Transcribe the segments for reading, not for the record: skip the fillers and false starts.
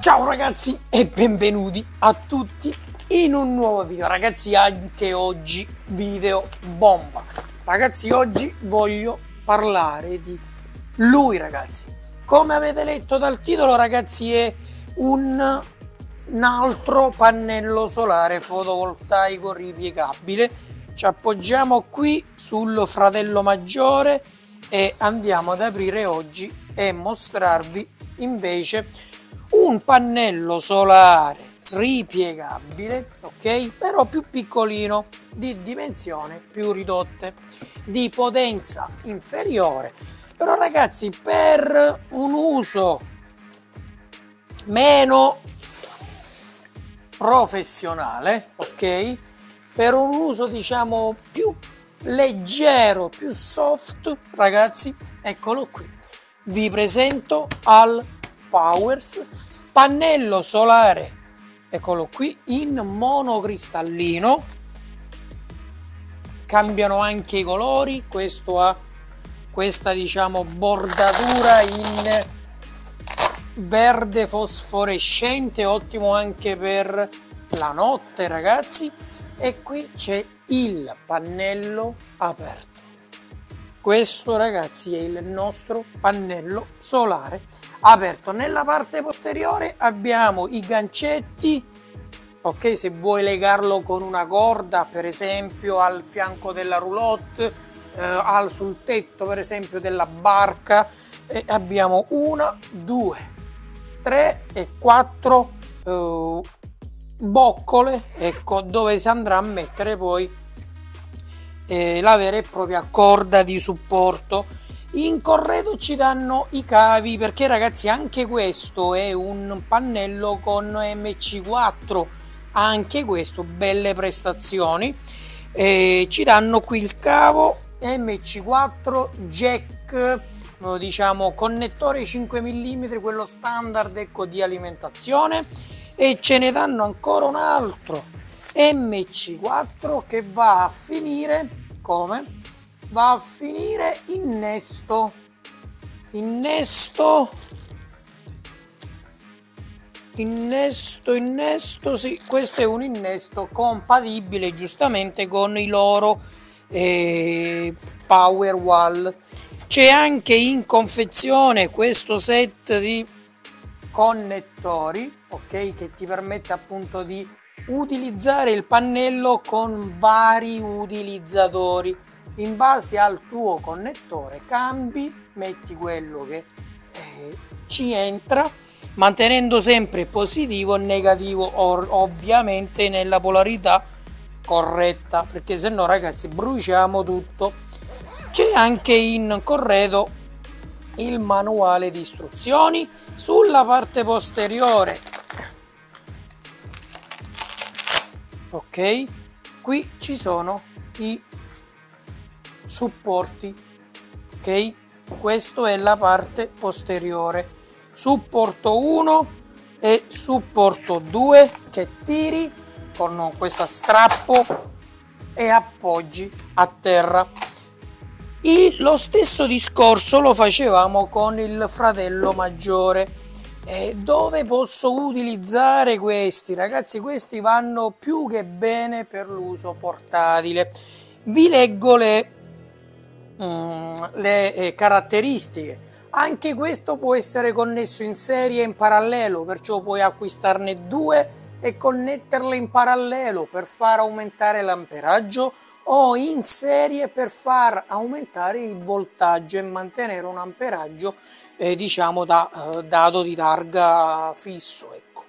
Ciao ragazzi e benvenuti a tutti in un nuovo video. Ragazzi, anche oggi video bomba. Ragazzi, oggi voglio parlare di lui. Ragazzi, come avete letto dal titolo, ragazzi, è un altro pannello solare fotovoltaico ripiegabile. Ci appoggiamo qui sul fratello maggiore e andiamo ad aprire oggi e mostrarvi invece un pannello solare ripiegabile, ok, però più piccolino, di dimensioni più ridotte, di potenza inferiore, però ragazzi per un uso meno professionale, ok, per un uso diciamo più leggero, più soft. Ragazzi, eccolo qui, vi presento Allpowers, pannello solare, eccolo qui, in monocristallino. Cambiano anche i colori, questo ha questa diciamo bordatura in verde fosforescente, ottimo anche per la notte ragazzi. E qui c'è il pannello aperto. Questo ragazzi è il nostro pannello solare aperto. Nella parte posteriore abbiamo i gancetti, ok, se vuoi legarlo con una corda per esempio al fianco della roulotte, sul tetto per esempio della barca. E abbiamo 1, 2, 3 e 4 boccole, ecco, dove si andrà a mettere poi la vera e propria corda di supporto. In corredo ci danno i cavi, perché ragazzi anche questo è un pannello con MC4, anche questo belle prestazioni. Ci danno qui il cavo MC4 jack, diciamo connettore 5 mm, quello standard, ecco, di alimentazione. E ce ne danno ancora un altro MC4 che va a finire come? Va a finire innesto, sì, questo è un innesto compatibile giustamente con i loro Power Wall. C'è anche in confezione questo set di connettori, ok, che ti permette appunto di utilizzare il pannello con vari utilizzatori. In base al tuo connettore cambi, metti quello che ci entra, mantenendo sempre positivo e negativo, ovviamente nella polarità corretta, perché se no ragazzi bruciamo tutto. C'è anche in corredo il manuale di istruzioni. Sulla parte posteriore, ok, qui ci sono i supporti, ok, questo è la parte posteriore, supporto 1 e supporto 2 che tiri con questo strappo e appoggi a terra. Lo stesso discorso lo facevamo con il fratello maggiore. Dove posso utilizzare questi? Ragazzi, questi vanno più che bene per l'uso portatile. Vi leggo le caratteristiche. Anche questo può essere connesso in serie e in parallelo, perciò puoi acquistarne 2 e connetterle in parallelo per far aumentare l'amperaggio, o in serie per far aumentare il voltaggio e mantenere un amperaggio diciamo dato di targa fisso, ecco.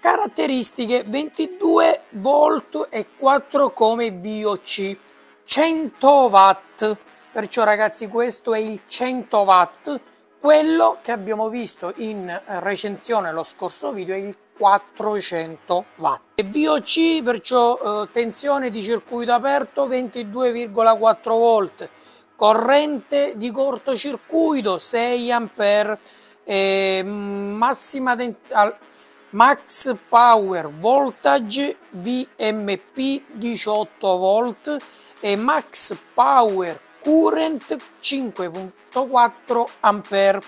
Caratteristiche: 22 volt e 4 come VOC, 100 watt. Perciò ragazzi questo è il 100 watt, quello che abbiamo visto in recensione lo scorso video è il 400 watt. VOC, perciò tensione di circuito aperto 22,4 volt, corrente di cortocircuito 6 ampere, massima max power voltage VMP 18 volt e max power current 5,4 ampere.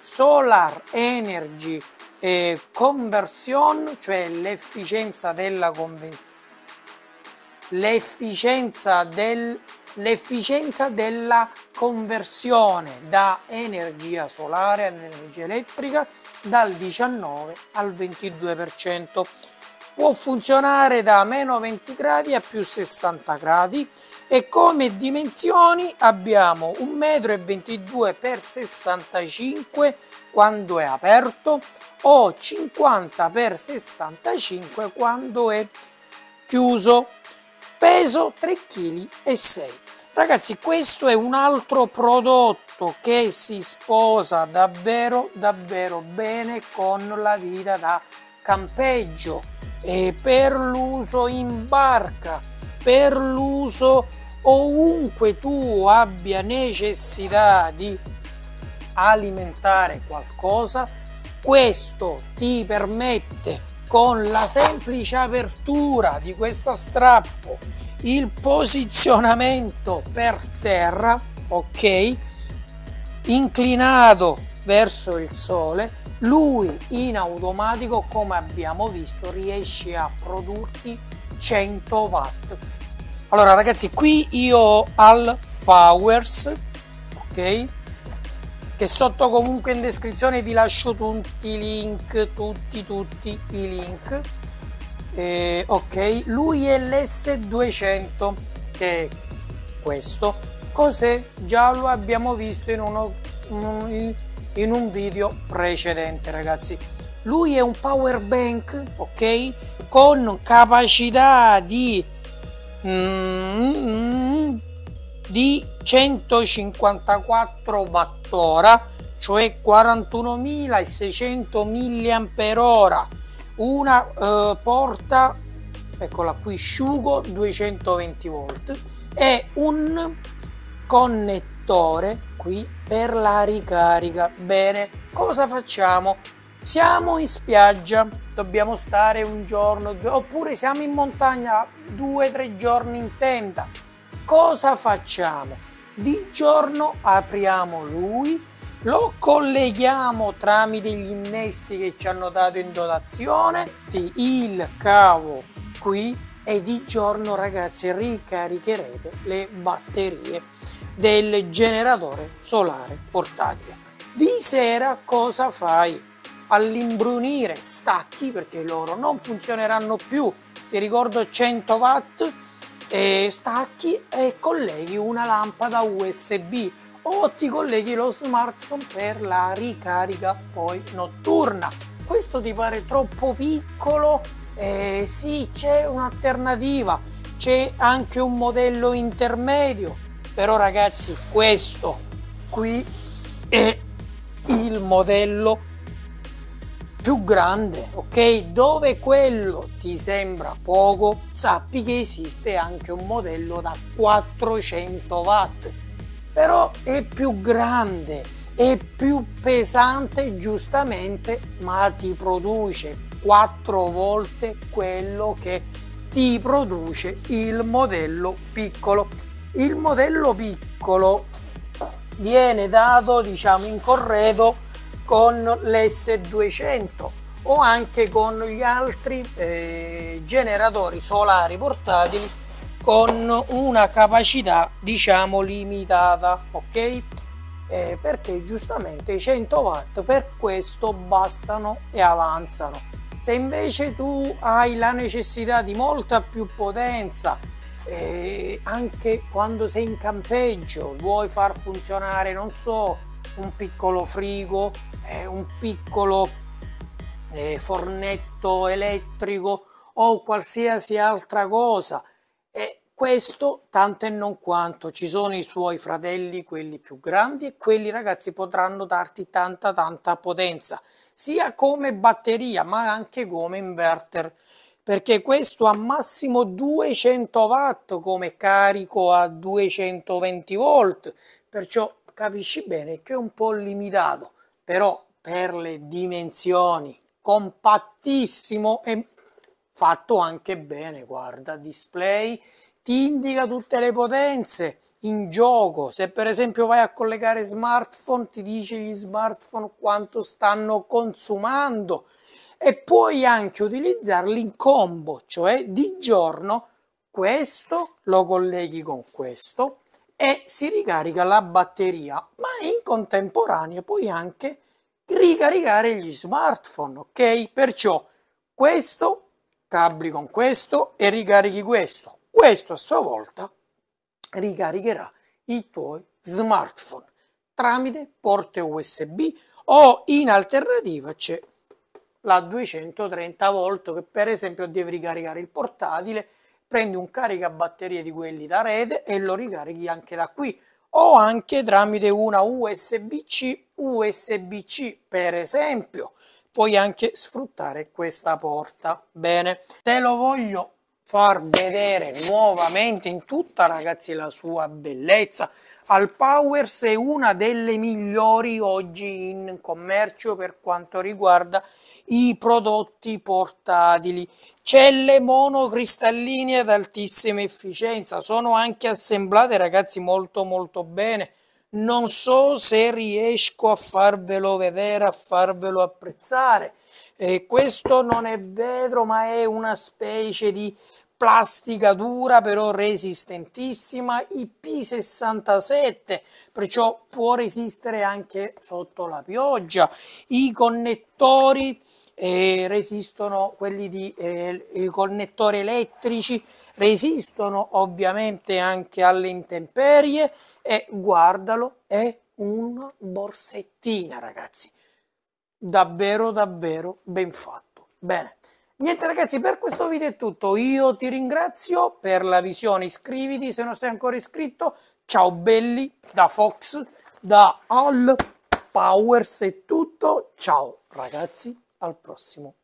Solar energy conversion, cioè l'efficienza della conversione, l'efficienza della conversione da energia solare ad energia elettrica dal 19 al 22%. Può funzionare da meno 20 gradi a più 60 gradi e come dimensioni abbiamo 1,22 m x 65 quando è aperto o 50 x 65 quando è chiuso. Peso 3,6 kg. Ragazzi, questo è un altro prodotto che si sposa davvero bene con la vita da campeggio e per l'uso in barca, per l'uso ovunque tu abbia necessità di alimentare qualcosa. Questo ti permette, con la semplice apertura di questo strappo, il posizionamento per terra, ok, inclinato verso il sole, lui in automatico, come abbiamo visto, riesce a produrti 100 watt. Allora ragazzi, qui io ho Allpowers, ok, che sotto comunque in descrizione vi lascio tutti i link, tutti i link, ok. Lui è l'S200, che è questo. Cos'è? Già lo abbiamo visto in un video precedente, ragazzi. Lui è un power bank, ok, con capacità di 154 watt-ora, cioè 41.600 mAh, una porta, eccola qui, Sciugo 220 volt e un connettore qui per la ricarica. Bene, cosa facciamo? Siamo in spiaggia, dobbiamo stare un giorno, oppure siamo in montagna 2-3 giorni in tenda. Cosa facciamo? Di giorno apriamo lui, lo colleghiamo tramite gli innesti che ci hanno dato in dotazione, il cavo qui, e di giorno ragazzi ricaricherete le batterie del generatore solare portatile. Di sera cosa fai? All'imbrunire stacchi, perché loro non funzioneranno più, ti ricordo 100 watt, e stacchi e colleghi una lampada USB o ti colleghi lo smartphone per la ricarica poi notturna. Questo ti pare troppo piccolo? Sì, c'è un'alternativa, c'è anche un modello intermedio, però ragazzi questo qui è il modello più grande, ok? Dove quello ti sembra poco, sappi che esiste anche un modello da 400 watt, però è più grande, è più pesante giustamente, ma ti produce 4 volte quello che ti produce il modello piccolo. Il modello piccolo viene dato, diciamo, in corredo con l'S200 o anche con gli altri generatori solari portatili con una capacità, diciamo, limitata, ok, perché giustamente i 100 watt per questo bastano e avanzano. Se invece tu hai la necessità di molta più potenza, anche quando sei in campeggio vuoi far funzionare, non so, un piccolo frigo, un piccolo fornetto elettrico o qualsiasi altra cosa, e questo tanto e non quanto, ci sono i suoi fratelli, quelli più grandi, e quelli ragazzi potranno darti tanta potenza, sia come batteria ma anche come inverter, perché questo ha massimo 200 watt come carico a 220 volt, perciò capisci bene che è un po' limitato, però per le dimensioni compattissimo e fatto anche bene. Guarda, display ti indica tutte le potenze, in gioco. Se per esempio vai a collegare smartphone, ti dice gli smartphone quanto stanno consumando, e puoi anche utilizzarli in combo, cioè di giorno questo lo colleghi con questo e si ricarica la batteria, ma in contemporanea puoi anche ricaricare gli smartphone, ok? Perciò questo cabli con questo e ricarichi questo, questo a sua volta ricaricherà i tuoi smartphone tramite porte USB, o in alternativa c'è la 230 volt che per esempio devi ricaricare il portatile, prendi un caricabatterie di quelli da rete e lo ricarichi anche da qui, o anche tramite una USB-C per esempio puoi anche sfruttare questa porta. Bene, te lo voglio far vedere nuovamente in tutta, ragazzi, la sua bellezza. Allpowers è una delle migliori oggi in commercio per quanto riguarda i prodotti portatili. Celle monocristalline ad altissima efficienza, sono anche assemblate, ragazzi, molto bene. Non so se riesco a farvelo vedere, a farvelo apprezzare. Questo non è vetro, ma è una specie di plastica dura però resistentissima, IP67, perciò può resistere anche sotto la pioggia. I connettori resistono, quelli di connettori elettrici resistono ovviamente anche alle intemperie, e guardalo, è una borsettina, ragazzi, davvero ben fatto. Bene, niente ragazzi, per questo video è tutto, io ti ringrazio per la visione, iscriviti se non sei ancora iscritto. Ciao belli, da Fox, da Allpowers è tutto, ciao ragazzi, al prossimo